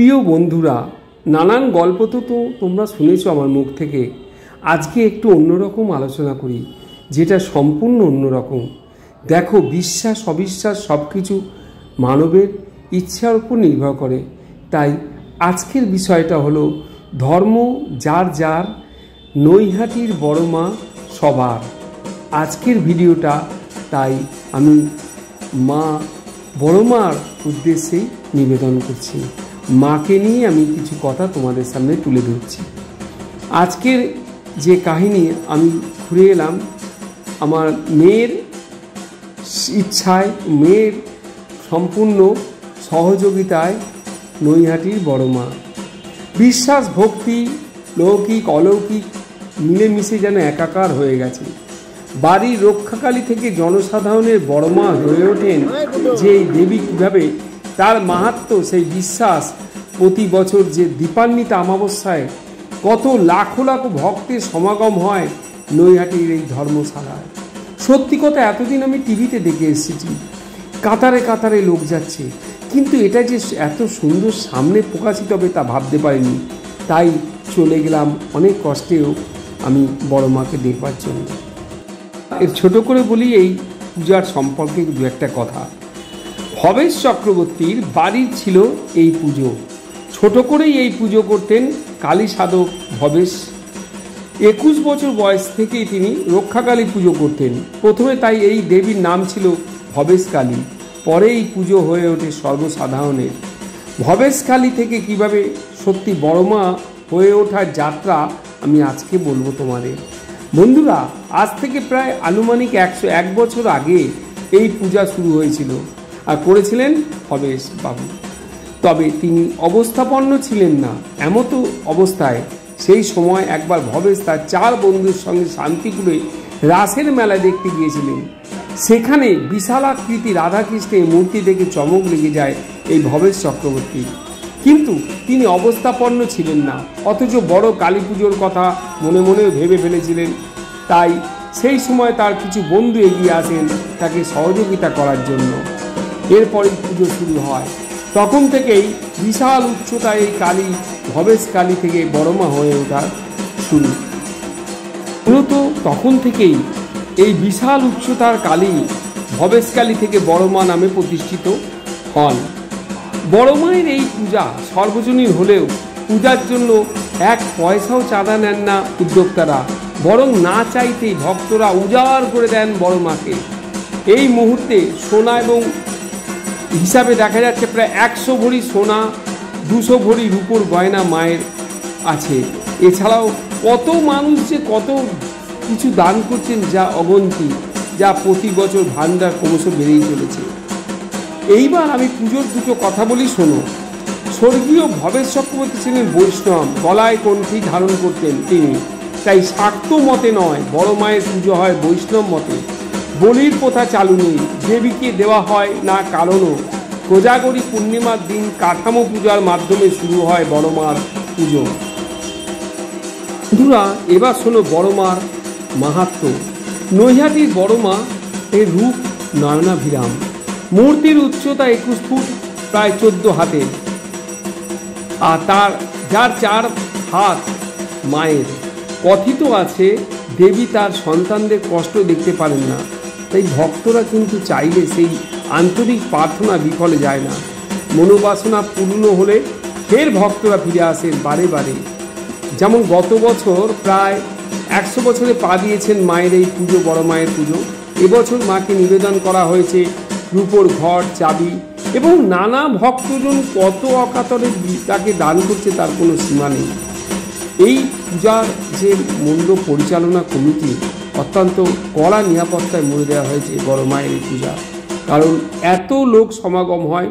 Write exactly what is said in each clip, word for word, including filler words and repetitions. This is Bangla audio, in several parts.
প্রিয় বন্ধুরা, নানান গল্প তো তো তোমরা শুনেছো আমার মুখ থেকে। আজকে একটু অন্যরকম আলোচনা করি, যেটা সম্পূর্ণ অন্যরকম। দেখো, বিশ্বাস অবিশ্বাস সব কিছু মানবের ইচ্ছার উপর নির্ভর করে। তাই আজকের বিষয়টা হলো ধর্ম যার যার, নৈহাটির বড়মা সবার। আজকের ভিডিওটা তাই আমি মা বড়মার উদ্দেশ্যেই নিবেদন করছি। মাকে নিয়ে আমি কিছু কথা তোমাদের সামনে তুলে ধরছি। আজকের যে কাহিনী, আমি ঘুরে এলাম আমার মেয়ের ইচ্ছায়, মেয়ের সম্পূর্ণ সহযোগিতায় নৈহাটির বড়মা। বিশ্বাস ভক্তি লৌকিক অলৌকিক মিলেমিশে যেন একাকার হয়ে গেছে। বাড়ির রক্ষাকালী থেকে জনসাধারণের বড়মা হয়ে ওঠেন যে দেবী। কীভাবে তার মাহাত্ম্য, সেই বিশ্বাস। প্রতি বছর যে দীপান্বিত অমাবস্যায় কত লাখো লাখো ভক্তের সমাগম হয় নৈহাটির এই ধর্মশালায়। সত্যি কথা, এতদিন আমি টিভিতে দেখে এসেছি, কাতারে কাতারে লোক যাচ্ছে, কিন্তু এটা যে এত সুন্দর সামনে প্রকাশিত হবে তা ভাবতে পারিনি। তাই চলে গেলাম অনেক কষ্টেও আমি বড়মাকে দেখবার জন্য। এর ছোট করে বলি এই পূজার সম্পর্কে দু একটা কথা। ভবেশ চক্রবর্তীর বাড়ি ছিল এই পুজো। ছোট করেই এই পুজো করতেন কালী সাধক ভবেশ। একুশ বছর বয়স থেকেই তিনি রক্ষাকালী পুজো করতেন। প্রথমে তাই এই দেবীর নাম ছিল ভবেশকালী। পরে এই পুজো হয়ে ওঠে সর্বসাধারণের। ভবেশকালী থেকে কিভাবে সত্যি বড়মা হয়ে ওঠার যাত্রা আমি আজকে বলবো তোমাদের। বন্ধুরা, আজ থেকে প্রায় আনুমানিক একশো এক বছর আগে এই পূজা শুরু হয়েছিল আর করেছিলেন ভবেশবাবু। তবে তিনি অবস্থাপন্ন ছিলেন না। এমতো অবস্থায় সেই সময় একবার ভবেশ তার চার বন্ধুর সঙ্গে শান্তিপুরে রাসের মেলা দেখতে গিয়েছিলেন। সেখানে বিশালাকৃতি রাধাকৃষ্ণের মূর্তি দেখে চমক লেগে যায় এই ভবেশ চক্রবর্তী। কিন্তু তিনি অবস্থাপন্ন ছিলেন না, অথচ বড় কালী পুজোর কথা মনে মনে ভেবে ফেলেছিলেন। তাই সেই সময় তার কিছু বন্ধু এগিয়ে আসেন তাকে সহযোগিতা করার জন্য। এরপরেই পুজো শুরু হয়। তখন থেকেই বিশাল উচ্চতায় এই কালী, ভবেশকালী থেকে বড়মা হয়ে ওঠার শুরু। মূলত তখন থেকেই এই বিশাল উচ্চতার কালী ভবেশকালী থেকে বড়মা নামে প্রতিষ্ঠিত হন। বড়মায়ের এই পূজা সর্বজনীন হলেও পূজার জন্য এক পয়সাও চাঁদা নেন না উদ্যোক্তারা, বরং না চাইতেই ভক্তরা উজাড় করে দেন বড়মাকে। এই মুহূর্তে সোনা এবং হিসাবে দেখা যাচ্ছে প্রায় একশো ভরি সোনা, দুশো ভরি রুপোর গয়না মায়ের আছে। এছাড়াও কত মানুষ যে কত কিছু দান করছেন যা অগন্তি, যা প্রতি বছর ভান্ডার ক্রমশ বেড়েই চলেছে। এইবার আমি পুজোর দুটো কথা বলি, শোনো। স্বর্গীয় ভবেশ চক্রবর্তী ছিলেন বৈষ্ণব, গলায় কণ্ঠী ধারণ করতেন তিনি। তাই শাক্ত মতে নয় বড় মায়ের পুজো হয় বৈষ্ণব মতে। বলির প্রথা চালু নেই, দেবীকে দেওয়া হয় না কারণও। কোজাগরী পূর্ণিমার দিন কাঠামো পূজার মাধ্যমে শুরু হয় বড়মার পুজো। বন্ধুরা, এবার শোনো বড়মার মাহাত্ম্য। নৈহাটির বড়মা এর রূপ নয়নাভিরাম। মূর্তির উচ্চতা একুশ ফুট প্রায় চোদ্দ হাতে, আর তার যার চার হাত মায়ের। কথিত আছে দেবী তার সন্তানদের কষ্ট দেখতে পারেন না, তাই ভক্তরা কিন্তু চাইলে সেই আন্তরিক প্রার্থনা বিফলে যায় না। মনোবাসনা পূর্ণ হলে ফের ভক্তরা ফিরে আসেন বারে বারে। যেমন গত বছর প্রায় একশো বছরে পা দিয়েছেন মায়ের এই পুজো, বড় মায়ের পুজো। এবছর মাকে নিবেদন করা হয়েছে রূপোর ঘট, চাবি এবং নানা ভক্তজন কত অকাতরে তাকে দান করছে তার কোনো সীমা নেই। এই পূজার যে মন্ডপ পরিচালনা কমিটি, অত্যন্ত কড়া নিরাপত্তায় মুড়ে দেওয়া হয়েছে বড় মায়ের এই পূজা। কারণ এত লোক সমাগম হয়,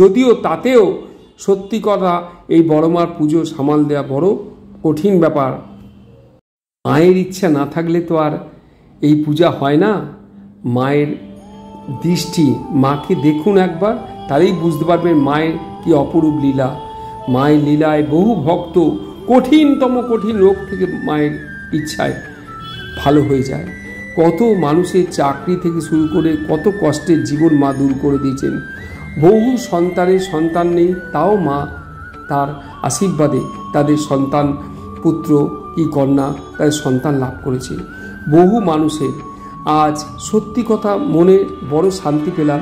যদিও তাতেও সত্যি কথা এই বড়মার পুজো সামাল দেওয়া বড় কঠিন ব্যাপার। মায়ের ইচ্ছা না থাকলে তো আর এই পূজা হয় না। মায়ের দৃষ্টি, মাকে দেখুন একবার, তারই বুঝতে পারবেন মায়ের কি অপরূপ লীলা। মায়ের লীলায় বহু ভক্ত কঠিনতম কঠিন রোগ থেকে মায়ের ইচ্ছায় ভালো হয়ে যায়। কত মানুষের চাকরি থেকে শুরু করে কত কষ্টের জীবন মা দূর করে দিয়েছেন। বহু সন্তানের সন্তান নেই, তাও মা तार आशीर्वादे तादेर सन्तान पुत्र कि कन्या तादेर सन्तान लाभ करेছে। बहु मानुषेर आज सत्यि कथा मने बड़ शांति पेलाम।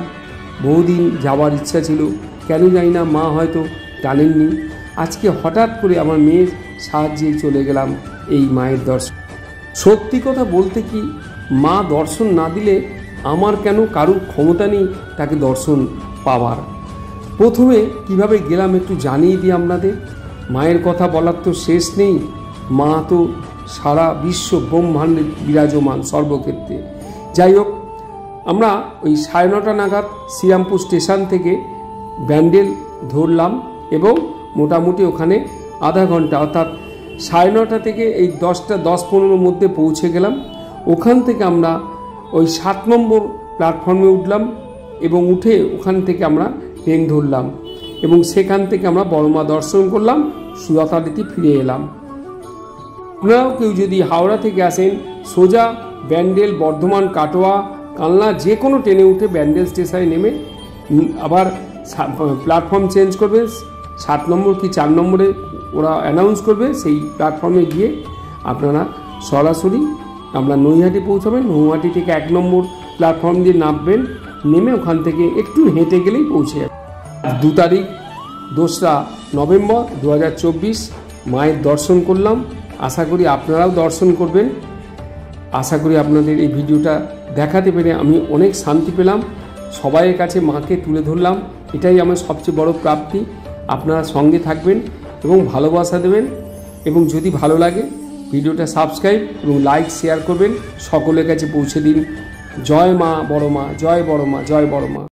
बहुदिन जावार इच्छा छिलो केन जानि ना मा हयतो जानेननि, आज के हठात् करे आमार मेयेर साहाज्ये चले गेलाम एई मायेर दर्शन। सत्यि कथा बोलते कि मा दर्शन ना दिले आमार केन कारो क्षमता नेই ताके दर्शन पावार। प्रथमे किभाबे गेलाम एकटु जानिये दिই आपनाদের। मायेर कथा बलार तो शेष नेই, मा तो सारा विश्व ब्रह्मांडे विराजमान सर्वक्षेत्रे। जाइहोक आमरा ओई साढ़े नौटा नागाद श्रीरामपुर स्टेशन थेके बैंडेल धरलाम एबं मोटामुटी ओखाने आधा घंटा अर्थात साढ़े नौटा थेके एई दसटा दस पंद्रह मध्य पौंछे गेलाम। ओखान थेके आमरा ओई सात नम्बर प्लैटफर्मे उठलाम एबं उठे ओखान थेके आमरा ट्रेन धरलाम एबं सेखान थेके आमरा बड़ोमा दर्शन करलाम, सुरातालिते फिरे एलाम। আপনারাও কেউ যদি হাওড়া থেকে আসেন সোজা ব্যান্ডেল বর্ধমান কাটোয়া কালনা যে কোনো ট্রেনে উঠে ব্যান্ডেল স্টেশনে নেমে আবার প্ল্যাটফর্ম চেঞ্জ করবে, সাত নম্বর কি চার নম্বরে ওরা অ্যানাউন্স করবে, সেই প্ল্যাটফর্মে গিয়ে আপনারা সরাসরি আমরা নৈহাটি পৌঁছাবেন। নৈহাটি থেকে এক নম্বর প্ল্যাটফর্ম দিয়ে নামবেন, নেমে ওখান থেকে একটু হেঁটে গেলেই পৌঁছে যাবেন। দু তারিখ দোসরা নভেম্বর দু হাজার চব্বিশ মায়ের দর্শন করলাম। आशा करी आपनाराও दर्शन करबेन। आशा करी आपनादेर एई भिडियोटा देखाते पेरे आमी अनेक शांति पेलाम। सबाइयेर काछे माके तुले धरलाम, एटाई आमार सबचेये बड़ो प्राप्ति। आपनारा संगे थाकबेन एबं भालोबासा देबेन एबं जोदि भालो लागे भिडियोटा सबस्क्राइब एबं लाइक शेयर करबेन, सकलेर काछे पौंछे दिन। जय मा बड़ोमा, जय बड़ोमा, जय बड़ोमा।